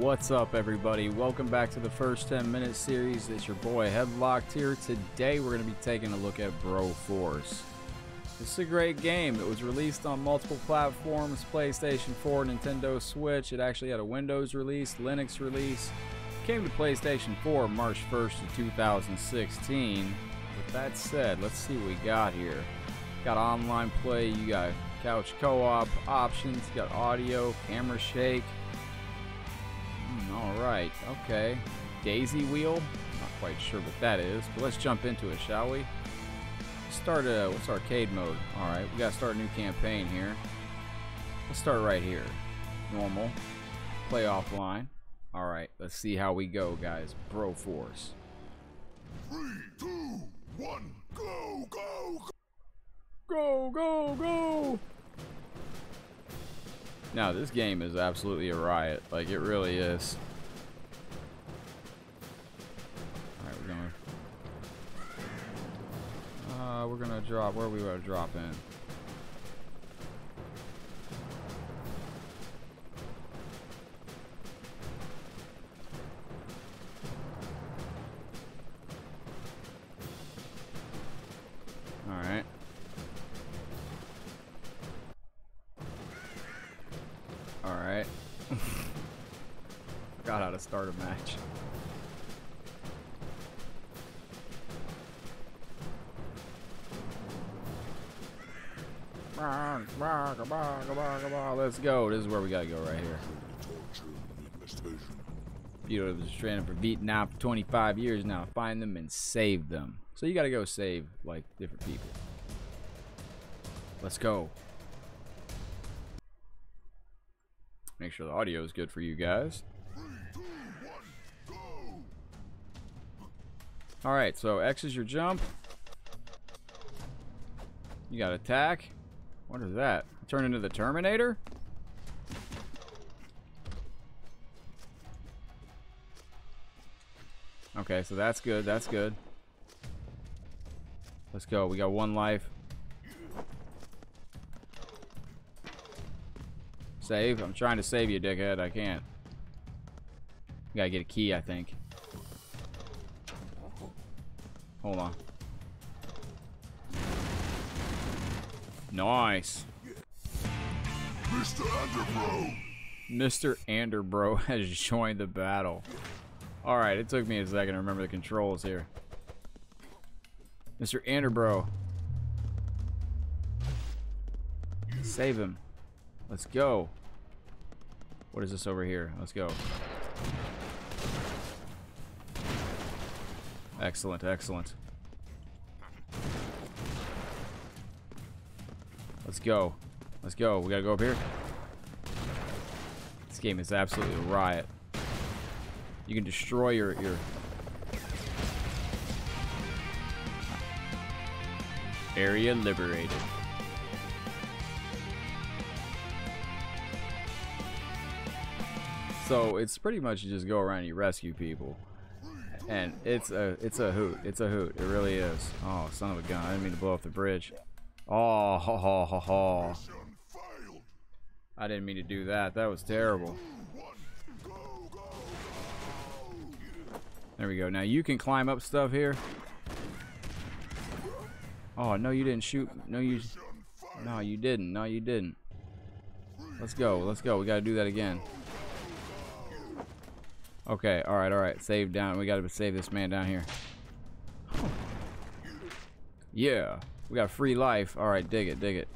What's up, everybody? Welcome back to the first 10-minute series. It's your boy Headlocked here. Today we're going to be taking a look at Broforce. This is a great game. It was released on multiple platforms: PlayStation 4, Nintendo Switch. It actually had a Windows release, Linux release. It came to PlayStation 4 March 1st of 2016. With that said, let's see what we got here. Got online play, you got couch co-op options, you got audio, camera shake. Alright, okay. Daisy wheel? Not quite sure what that is, but let's jump into it, shall we? Start what's arcade mode? Alright, we gotta start a new campaign here. Let's start right here. Normal. Play offline. Alright, let's see how we go, guys. Broforce. 3, 2, 1, go, go, go! Go, go, go! Now, this game is absolutely a riot. Like, it really is. Alright, we're gonna drop. Where are we gonna drop in? Alright. Alright. Forgot how to start a match. Let's go. This is where we gotta go right here. Peter was stranded for Vietnam for 25 years now. Find them and save them. So you gotta go save, like, different people. Let's go. Make sure the audio is good for you guys. 3, 2, 1, go! Alright, so X is your jump. You got attack. What is that? Turn into the Terminator? Okay, so that's good, that's good. Let's go, we got one life. Save. I'm trying to save you, dickhead. I can't. Gotta get a key, I think. Hold on. Nice. Mr. Anderbro. Mr. Anderbro has joined the battle. Alright, it took me a second to remember the controls here. Mr. Anderbro. Save him. Let's go. What is this over here? Let's go. Excellent, excellent. Let's go. Let's go. We gotta go up here. This game is absolutely a riot. You can destroy your... Area liberated. So it's pretty much you just go around and you rescue people, and it's a hoot. It's a hoot. It really is. Oh, son of a gun! I didn't mean to blow up the bridge. Oh, ha ha ha ha! I didn't mean to do that. That was terrible. There we go. Now you can climb up stuff here. Oh no, you didn't shoot. No, you didn't. No, you didn't. Let's go. Let's go. We gotta do that again. Okay, alright, save down. We gotta save this man down here. Yeah, we got a free life. Alright, dig it, dig it.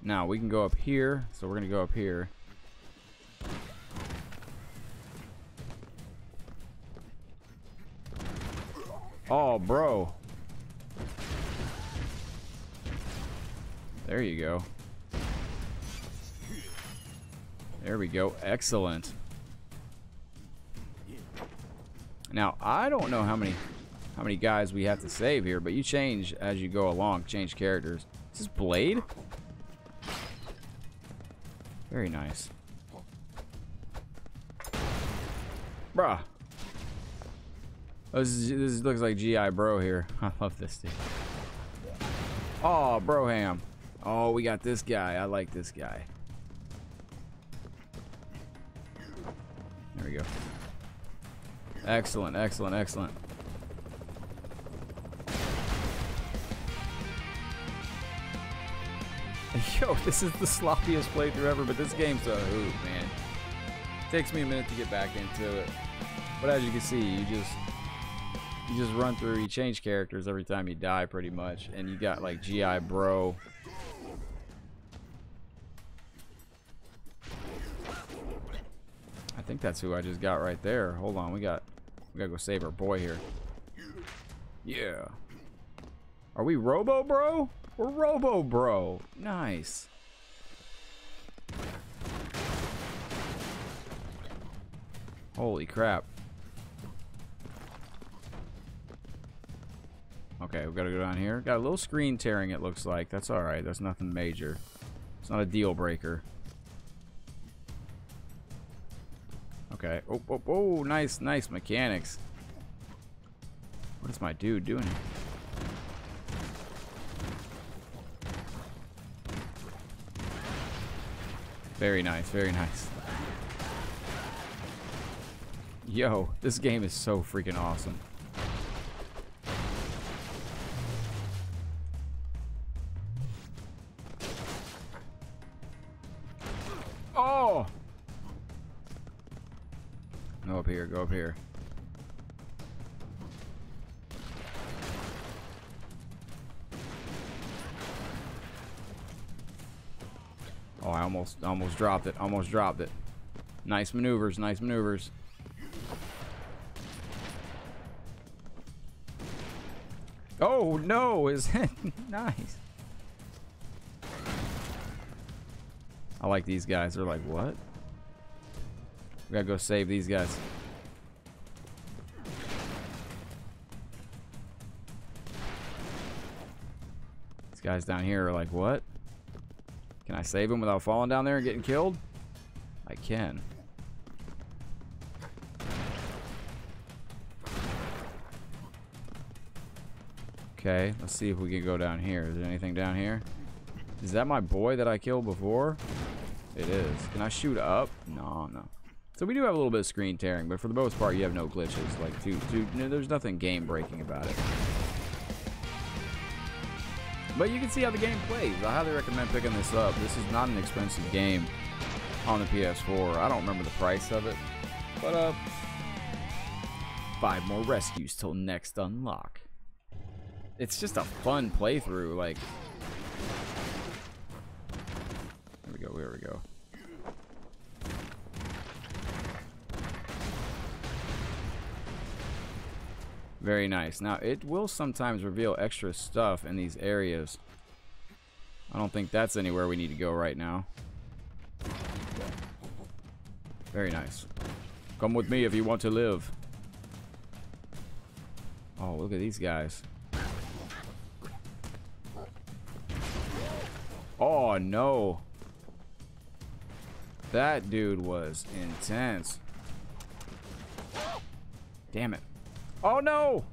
Now, we can go up here, so we're gonna go up here. Oh, bro. There you go. There we go, excellent. Now, I don't know how many guys we have to save here, but you change as you go along, change characters. Is this Blade? Very nice. Bruh. This looks like G.I. Bro here. I love this dude. Oh, Broham. Oh, we got this guy. I like this guy. go. Excellent, excellent, excellent. Yo, this is the sloppiest playthrough ever, but this game's a hoot, man. It takes me a minute to get back into it. But as you can see, you just run through, you change characters every time you die pretty much, and you got like G.I. Bro. I think that's who I just got right there. Hold on, we gotta go save our boy here. Yeah. Are we Robo Bro? We're Robo Bro. Nice. Holy crap. Okay, we gotta go down here. Got a little screen tearing, it looks like. That's alright, that's nothing major. It's not a deal breaker. Okay. Oh, oh, oh, nice, nice mechanics. What is my dude doing here? Very nice, very nice. Yo, this game is so freaking awesome. Oh! No, up here, go up here. Oh, I almost dropped it, almost dropped it. Nice maneuvers, nice maneuvers. Oh no, is it nice? I like these guys. They're like, what? We gotta go save these guys. These guys down here are like, what? Can I save them without falling down there and getting killed? I can. Okay, let's see if we can go down here. Is there anything down here? Is that my boy that I killed before? It is. Can I shoot up? No, no. So we do have a little bit of screen tearing, but for the most part, you have no glitches. Like, there's nothing game-breaking about it. But you can see how the game plays. I highly recommend picking this up. This is not an expensive game on the PS4. I don't remember the price of it, but 5 more rescues till next unlock. It's just a fun playthrough. Like, there we go. There we go. Very nice. Now, it will sometimes reveal extra stuff in these areas. I don't think that's anywhere we need to go right now. Very nice. Come with me if you want to live. Oh, look at these guys. Oh no, that dude was intense. Damn it. Oh no,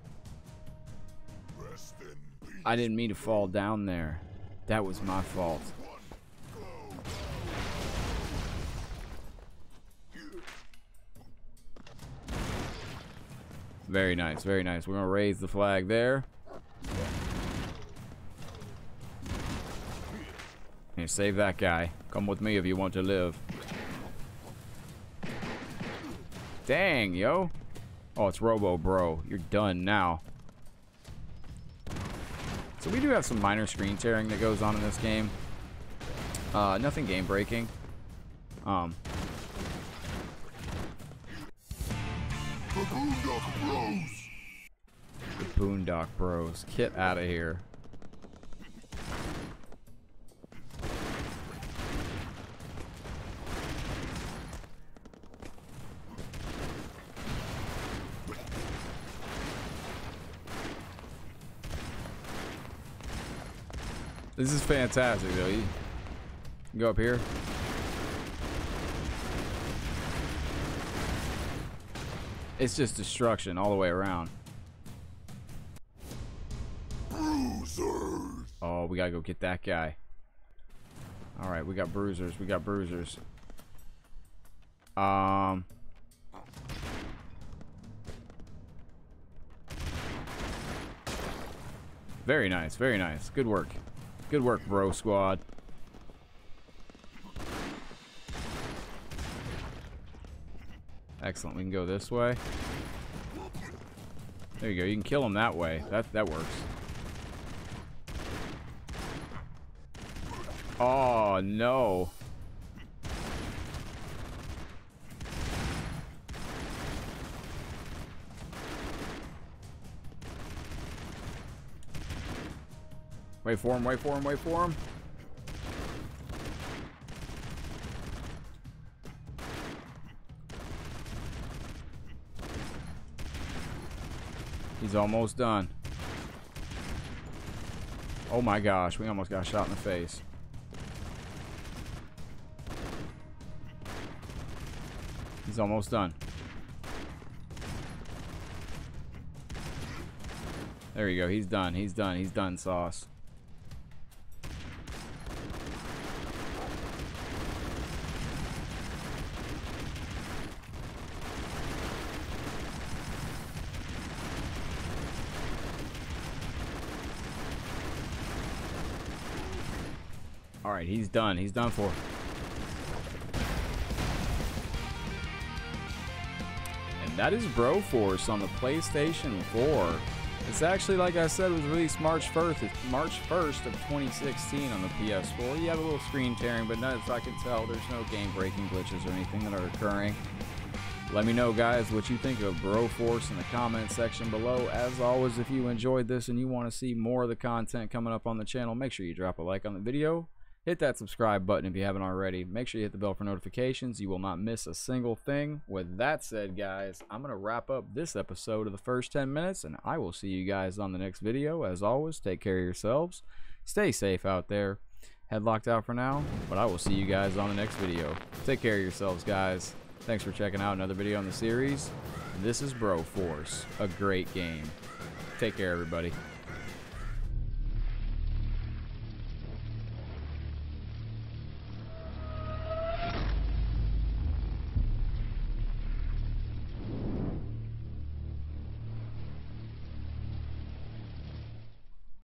I didn't mean to fall down there. That was my fault. Very nice, very nice. We're gonna raise the flag there. Save that guy. Come with me if you want to live. Dang, yo. Oh, it's Robo Bro. You're done now. So we do have some minor screen tearing that goes on in this game. Nothing game breaking. The Boondock Bros. The Boondock Bros. Get out of here. This is fantastic, though. You go up here. It's just destruction all the way around. Bruisers. Oh, we gotta go get that guy. All right, we got bruisers. We got bruisers. Very nice, very nice. Good work. Good work, bro squad. Excellent. We can go this way. There you go. You can kill him that way. That works. Oh, no. Wait for him, wait for him, wait for him. He's almost done. Oh my gosh, we almost got shot in the face. He's almost done. There you go, he's done, he's done, he's done, Sauce. Alright, he's done. He's done for. And that is Broforce on the PlayStation 4. It's actually, like I said, it was released March 1st of 2016 on the PS4. You have a little screen tearing, but as I can tell, there's no game-breaking glitches or anything that are occurring. Let me know, guys, what you think of Broforce in the comment section below. As always, if you enjoyed this and you want to see more of the content coming up on the channel, make sure you drop a like on the video. Hit that subscribe button if you haven't already. Make sure you hit the bell for notifications. You will not miss a single thing. With that said, guys, I'm going to wrap up this episode of the first 10 minutes, and I will see you guys on the next video. As always, take care of yourselves. Stay safe out there. Headlocked out for now, but I will see you guys on the next video. Take care of yourselves, guys. Thanks for checking out another video on the series. This is Broforce, a great game. Take care, everybody.